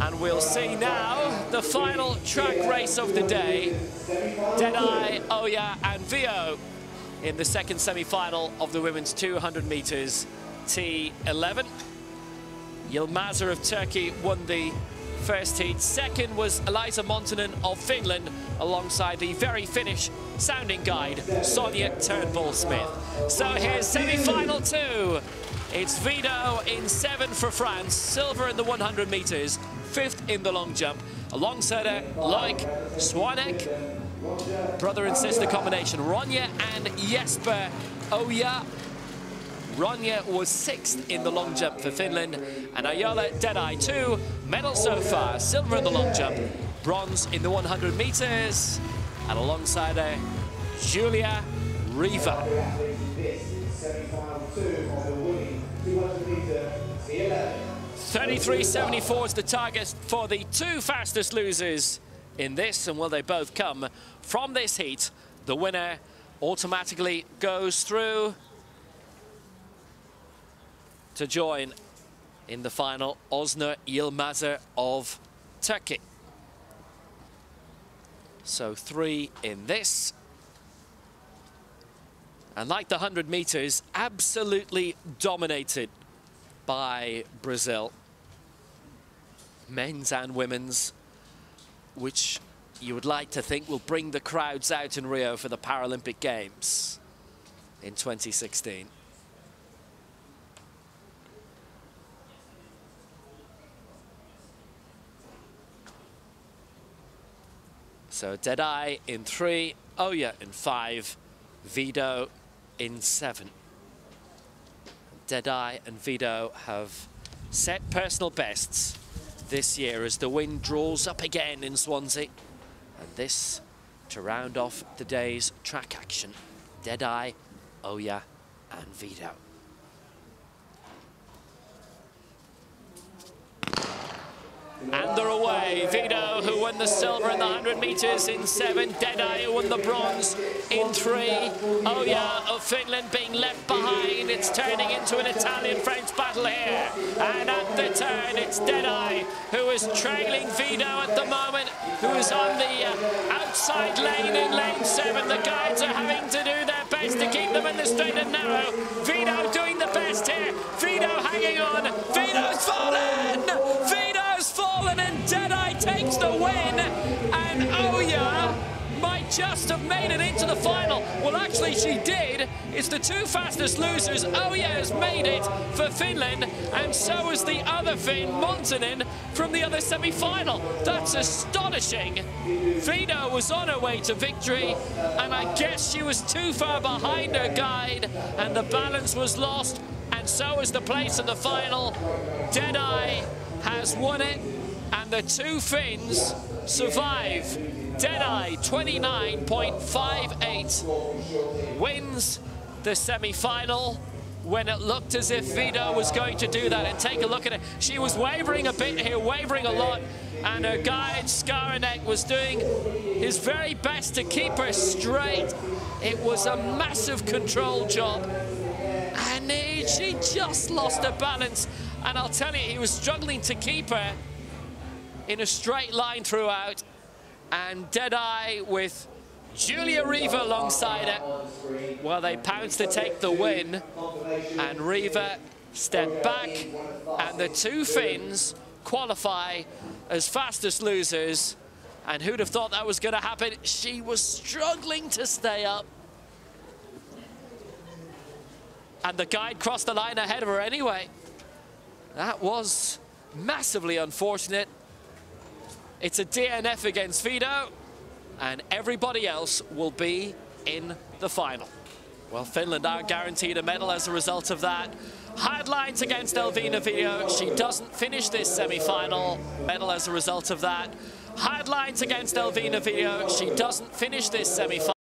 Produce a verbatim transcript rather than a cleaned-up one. And we'll see now the final track race of the day. Dedeye, Oja and Vio in the second semi-final of the women's two hundred meters T eleven. Yılmazer of Turkey won the first heat. Second was Elisa Montanen of Finland, alongside the very Finnish sounding guide, Sonja Tornbull-Smith. So here's semi-final two. It's Vidot in seven for France, silver in the one hundred meters, fifth in the long jump. Alongside her, Like Swanek, brother and sister combination, Ranja and Jesper Oja. Ranja was sixth in the long jump for Finland, and Ayala, Dedeye two, medals so far, silver in the long jump, bronze in the one hundred meters, and alongside her, Julia Reva. thirty-three seventy-four is the target for the two fastest losers in this, and will they both come from this heat? The winner automatically goes through to join in the final Ozner Ilmazer of Turkey. So three in this. And like the one hundred meters, absolutely dominated by Brazil. Men's and women's, which you would like to think will bring the crowds out in Rio for the Paralympic Games in twenty sixteen. So Dedeye in three, Oja in five, Vidot in seven. Dedeye and Vidot have set personal bests this year as the wind draws up again in Swansea. And this to round off the day's track action. Dedeye, Oja and Vidot. And they're away. Vidot, who won the silver in the one hundred meters in seven. Dedeye, who won the bronze in three. Oja of Finland being left behind. It's turning into an Italian-French battle here. And at the turn, it's Dedeye, who is trailing Vidot at the moment, who is on the uh, outside lane in lane seven. The guides are having to do their best to keep them in the straight and narrow. Vidot doing the best here. Vidot hanging on. Vidot's fallen! Vidot's fallen! And Dedeye takes the win, and Oja might just have made it into the final. Well, actually she did. It's the two fastest losers. Oja has made it for Finland, and so has the other Finn, Montanen, from the other semi-final. That's astonishing. Vidot was on her way to victory, and I guess she was too far behind her guide, and the balance was lost, and so is the place in the final. Dedeye has won it, and the two Finns survive. Dedeye, twenty-nine point five eight, wins the semi-final when it looked as if Vidot was going to do that. And take a look at it. She was wavering a bit here, wavering a lot, and her guide, Skaranek, was doing his very best to keep her straight. It was a massive control job, and it, she just lost her balance. And I'll tell you, he was struggling to keep her in a straight line throughout. And Dedeye with Julia Reva alongside her. Well, they pounced to take the win. And Reva stepped back. And the two Finns qualify as fastest losers. And who'd have thought that was going to happen? She was struggling to stay up. And the guide crossed the line ahead of her anyway. That was massively unfortunate. It's a D N F against Vidot, and everybody else will be in the final. Well, Finland are guaranteed a medal as a result of that. Hard lines against Elvina Vidot. She doesn't finish this semi-final. Medal as a result of that. Hard lines against Elvina Vidot. She doesn't finish this semi-final.